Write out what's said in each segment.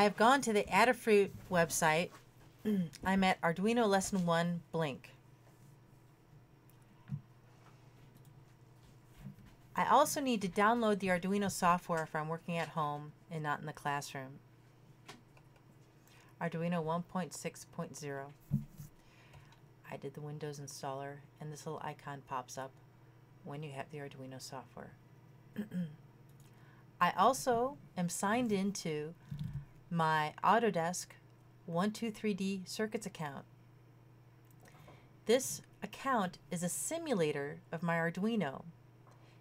I have gone to the Adafruit website. I'm at Arduino Lesson 1 Blink. I also need to download the Arduino software if I'm working at home and not in the classroom. Arduino 1.6.0. I did the Windows installer, and this little icon pops up when you have the Arduino software. I also am signed into my Autodesk 123D Circuits account. This account is a simulator of my Arduino.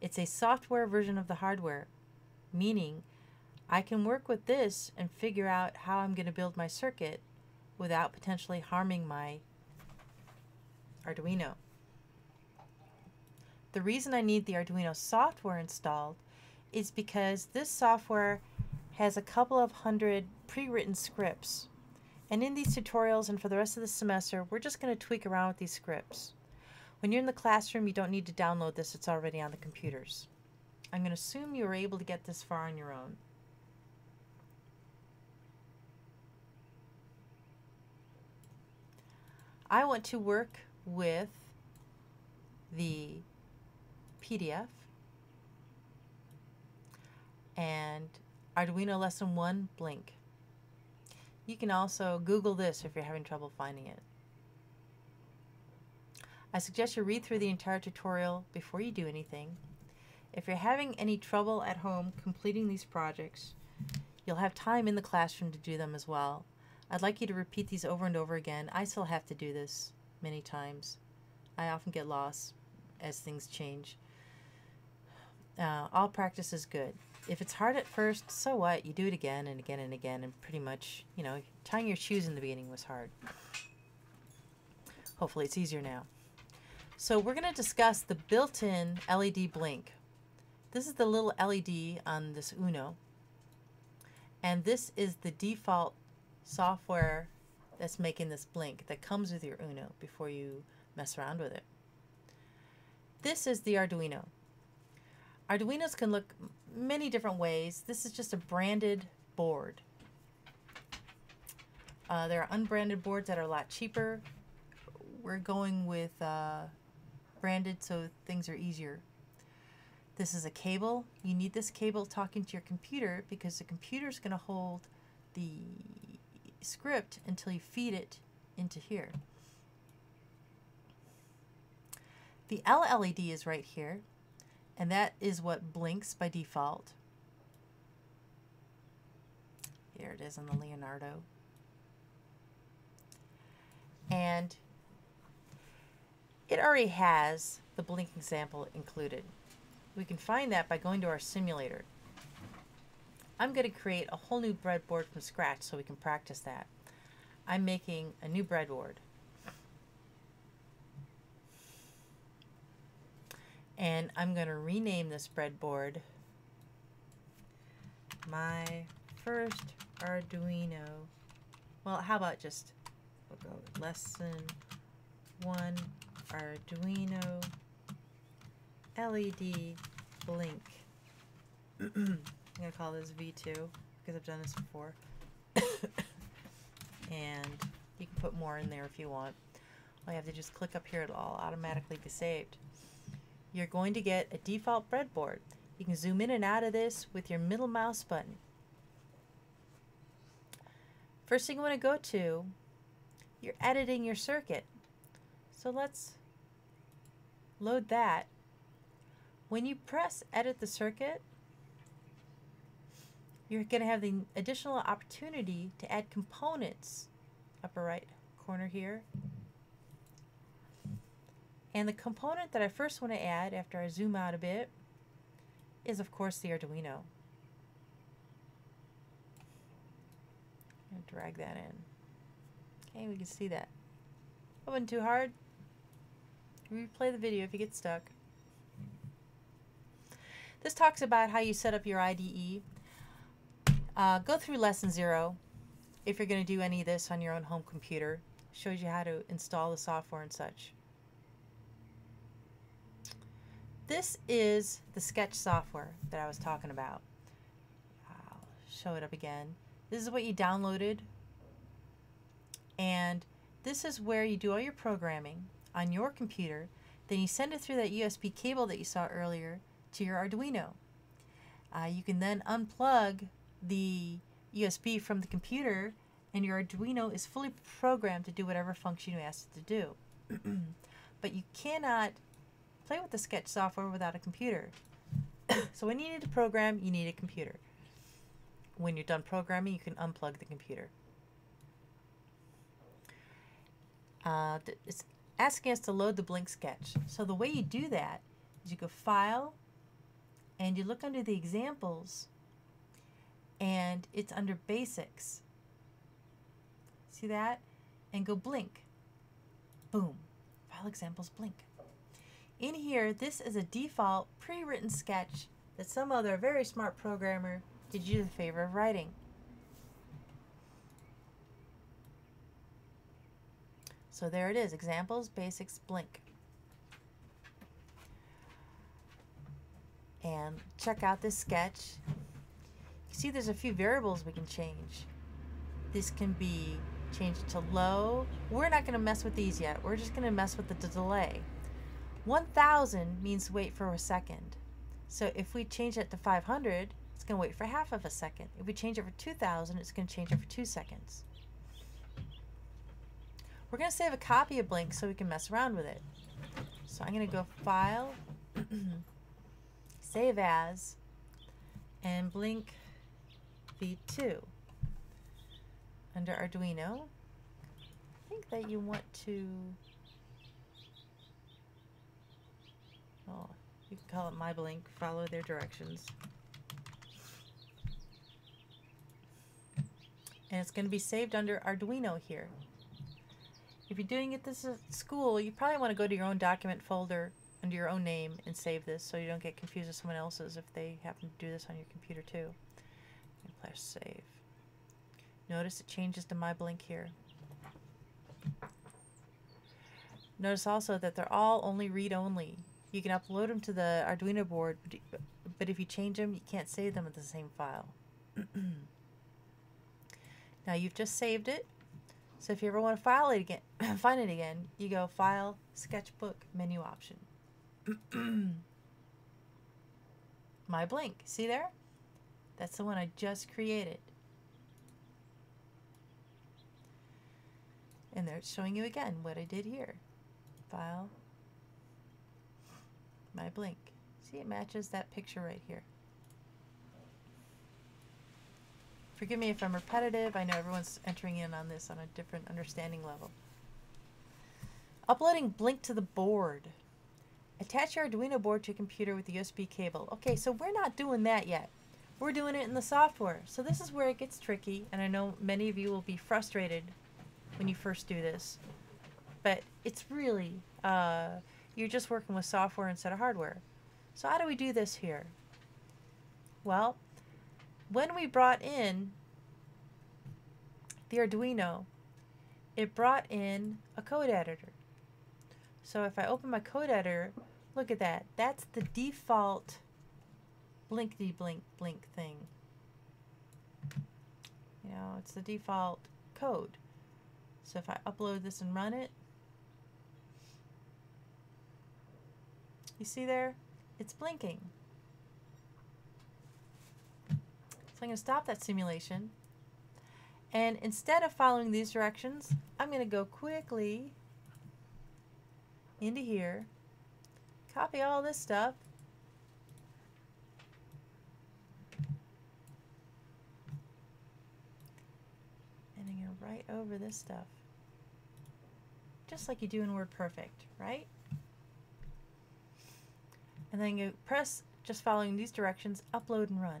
It's a software version of the hardware, meaning I can work with this and figure out how I'm going to build my circuit without potentially harming my Arduino. The reason I need the Arduino software installed is because this software has a couple of hundred pre-written scripts, and in these tutorials and for the rest of the semester we're just going to tweak around with these scripts. When you're in the classroom you don't need to download this, it's already on the computers. I'm going to assume you were able to get this far on your own. I want to work with the PDF and Arduino Lesson 1 Blink. You can also Google this if you're having trouble finding it. I suggest you read through the entire tutorial before you do anything. If you're having any trouble at home completing these projects, you'll have time in the classroom to do them as well. I'd like you to repeat these over and over again. I still have to do this many times. I often get lost as things change. All practice is good. If it's hard at first, so what? You do it again and again and again, and pretty much, you know, tying your shoes in the beginning was hard. Hopefully it's easier now. So we're going to discuss the built-in LED blink. This is the little LED on this Uno, and this is the default software that's making this blink that comes with your Uno before you mess around with it. This is the Arduino. Arduinos can look many different ways. This is just a branded board. There are unbranded boards that are a lot cheaper. We're going with branded so things are easier. This is a cable. You need this cable talking to your computer because the computer's going to hold the script until you feed it into here. The LED is right here, and that is what blinks by default. Here it is on the Leonardo. And it already has the blinking sample included. We can find that by going to our simulator. I'm going to create a whole new breadboard from scratch so we can practice that. I'm making a new breadboard. And I'm going to rename this breadboard my first Arduino. Well, how about just we'll go with lesson 1 Arduino LED blink. I'm going to call this V2 because I've done this before. And you can put more in there if you want. All you have to just click up here, it'll all automatically be saved. You're going to get a default breadboard. You can zoom in and out of this with your middle mouse button. First thing you want to go to, you're editing your circuit. So let's load that. When you press edit the circuit, you're going to have the additional opportunity to add components, upper right corner here. And the component that I first want to add after I zoom out a bit is of course the Arduino. I'm going to drag that in. Okay, we can see that. That wasn't too hard. Replay the video if you get stuck. This talks about how you set up your IDE. Go through lesson 0 if you're going to do any of this on your own home computer. It shows you how to install the software and such. This is the sketch software that I was talking about. I'll show it up again. This is what you downloaded, and this is where you do all your programming on your computer. Then you send it through that USB cable that you saw earlier to your Arduino. You can then unplug the USB from the computer, and your Arduino is fully programmed to do whatever function you asked it to do. But you cannot play with the Sketch software without a computer. So when you need to program, you need a computer. When you're done programming, you can unplug the computer. It's asking us to load the blank sketch. So the way you do that is you go File, and you look under the examples, and it's under Basics. See that? And go Blink. Boom. File Examples, Blink. In here, this is a default pre-written sketch that some other very smart programmer did you the favor of writing. So there it is, Examples, Basics, Blink. And check out this sketch. You see there's a few variables we can change. This can be changed to low. We're not going to mess with these yet. We're just going to mess with the delay. 1,000 means wait for a second. So if we change that to 500, it's going to wait for half of a second. If we change it for 2,000, it's going to change it for 2 seconds. We're going to save a copy of Blink so we can mess around with it. So I'm going to go File, Save As, and Blink V2. Under Arduino, I think that you want to, oh, you can call it My Blink, follow their directions. And it's going to be saved under Arduino here. If you're doing it this at school, you probably want to go to your own document folder under your own name and save this so you don't get confused with someone else's if they happen to do this on your computer too. And press Save. Notice it changes to My Blink here. Notice also that they're all only read-only. You can upload them to the Arduino board, but if you change them, you can't save them with the same file. Now you've just saved it, so if you ever want to file it again, find it again, you go File, Sketchbook, Menu Option. My Blink, see there? That's the one I just created. And they're showing you again what I did here. File, My Blink. See, it matches that picture right here. Forgive me if I'm repetitive. I know everyone's entering in on this on a different understanding level. Uploading Blink to the board. Attach your Arduino board to your computer with the USB cable. Okay, so we're not doing that yet. We're doing it in the software. So this is where it gets tricky, and I know many of you will be frustrated when you first do this, but it's really, you're just working with software instead of hardware. So how do we do this here? Well, when we brought in the Arduino, it brought in a code editor. So if I open my code editor, look at that. That's the default blinkety blink blink thing. You know, it's the default code. So if I upload this and run it, you see there? It's blinking. So I'm going to stop that simulation. And instead of following these directions, I'm going to go quickly into here, copy all this stuff, and I'm going to write over this stuff. Just like you do in WordPerfect, right? And then you press, just following these directions, upload and run.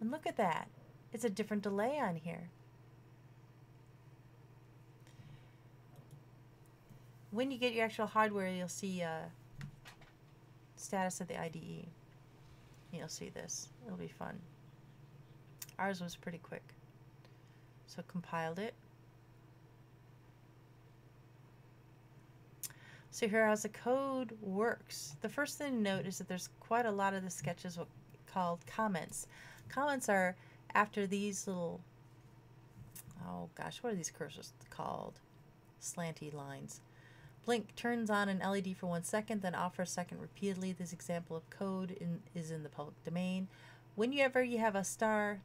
And look at that. It's a different delay on here. When you get your actual hardware, you'll see status of the IDE. You'll see this. It'll be fun. Ours was pretty quick. So compiled it. So here how the code works. The first thing to note is that there's quite a lot of the sketches called comments. Comments are after these little, oh gosh, what are these cursors called? Slanty lines. Blink turns on an LED for 1 second, then off for a second repeatedly. This example of code is in the public domain. Whenever you have a star,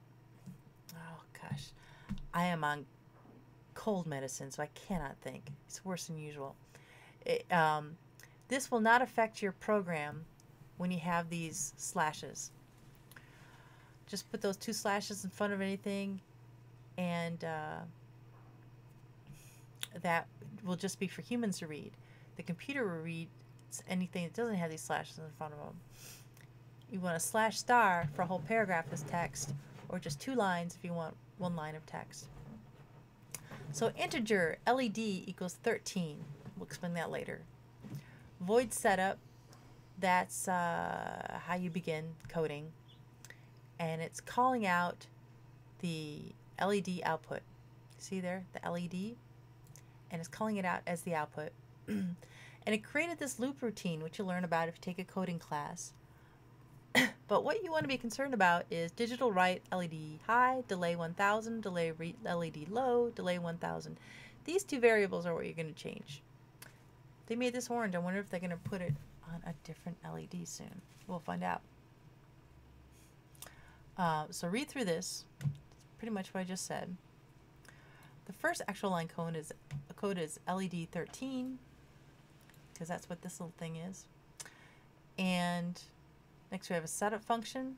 oh gosh, I am on cold medicine, so I cannot think. It's worse than usual. This will not affect your program when you have these slashes. Just put those two slashes in front of anything, and that will just be for humans to read. The computer will read anything that doesn't have these slashes in front of them. You want a slash star for a whole paragraph as text, or just two lines if you want one line of text. So integer LED equals 13. We'll explain that later. Void setup, that's how you begin coding. And it's calling out the LED output. See there, the LED? And it's calling it out as the output. And it created this loop routine, which you'll learn about if you take a coding class. But what you want to be concerned about is digital write LED high, delay 1000, delay read LED low, delay 1000. These two variables are what you're going to change. They made this orange. I wonder if they're going to put it on a different LED soon. We'll find out. So read through this. It's pretty much what I just said. The first actual line code is LED 13, because that's what this little thing is. And next we have a setup function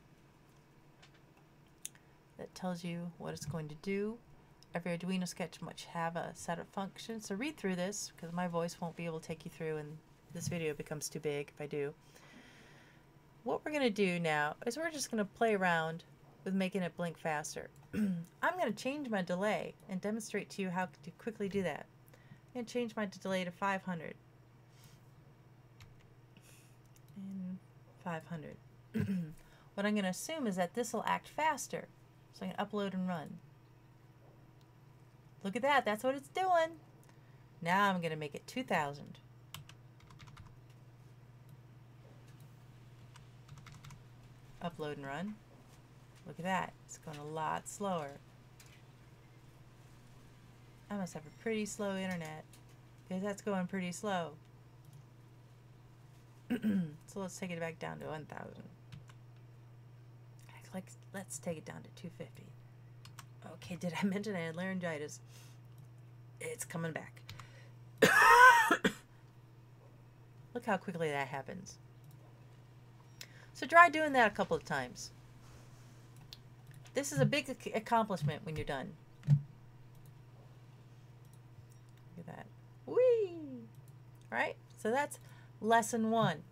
that tells you what it's going to do. Every Arduino sketch must have a setup function. So read through this, because my voice won't be able to take you through, and this video becomes too big if I do. What we're going to do now is we're just going to play around with making it blink faster. I'm going to change my delay and demonstrate to you how to quickly do that. I'm going to change my delay to 500. And 500. What I'm going to assume is that this will act faster. So I can upload and run. Look at that. That's what it's doing. Now I'm going to make it 2000. Upload and run. Look at that. It's going a lot slower. I must have a pretty slow internet, because that's going pretty slow. So let's take it back down to 1000. Let's take it down to 250. Okay, did I mention I had laryngitis? It's coming back. Look how quickly that happens. So try doing that a couple of times. This is a big accomplishment when you're done. Look at that. Whee! All right, so that's lesson 1.